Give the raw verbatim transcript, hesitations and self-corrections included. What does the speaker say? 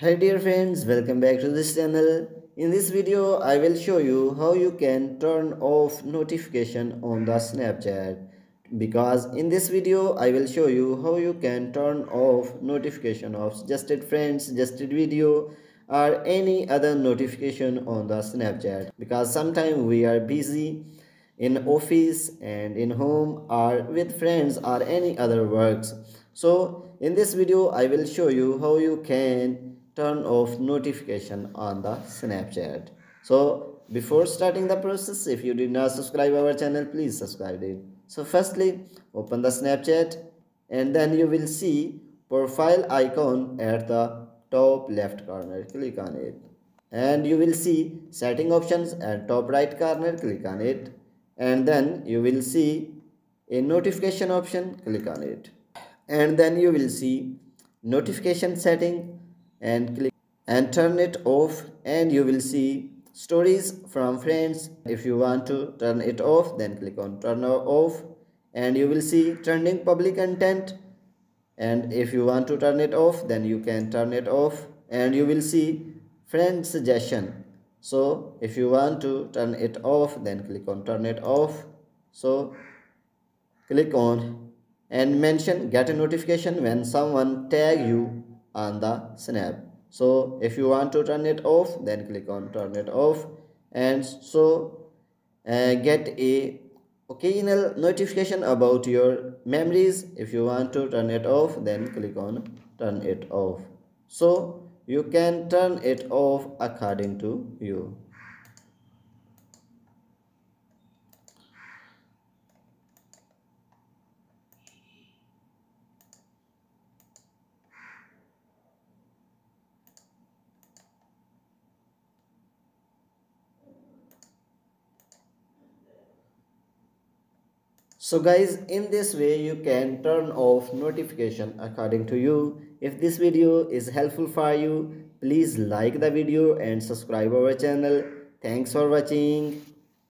Hi dear friends, welcome back to this channel. In this video, I will show you how you can turn off notification on the Snapchat. Because in this video, I will show you how you can turn off notification of suggested friends, suggested video or any other notification on the Snapchat. Because sometimes we are busy in office and in home or with friends or any other works. So in this video, I will show you how you can turn off notification on the Snapchat. So before starting the process, if you did not subscribe our channel, please subscribe it. So firstly, open the Snapchat and then you will see profile icon at the top left corner. Click on it and you will see setting options at top right corner. Click on it and then you will see a notification option. Click on it and then you will see notification setting and click and turn it off, and you will see stories from friends. If you want to turn it off, then click on turn off and you will see trending public content, and if you want to turn it off, then you can turn it off and you will see friend suggestion. So if you want to turn it off, then click on turn it off. So click on and mention get a notification when someone tag you on the snap. So if you want to turn it off, then click on turn it off, and so uh, get a occasional notification about your memories. If you want to turn it off, then click on turn it off. So you can turn it off according to you. So guys, in this way you can turn off notification according to you. If this video is helpful for you, please like the video and subscribe our channel. Thanks for watching.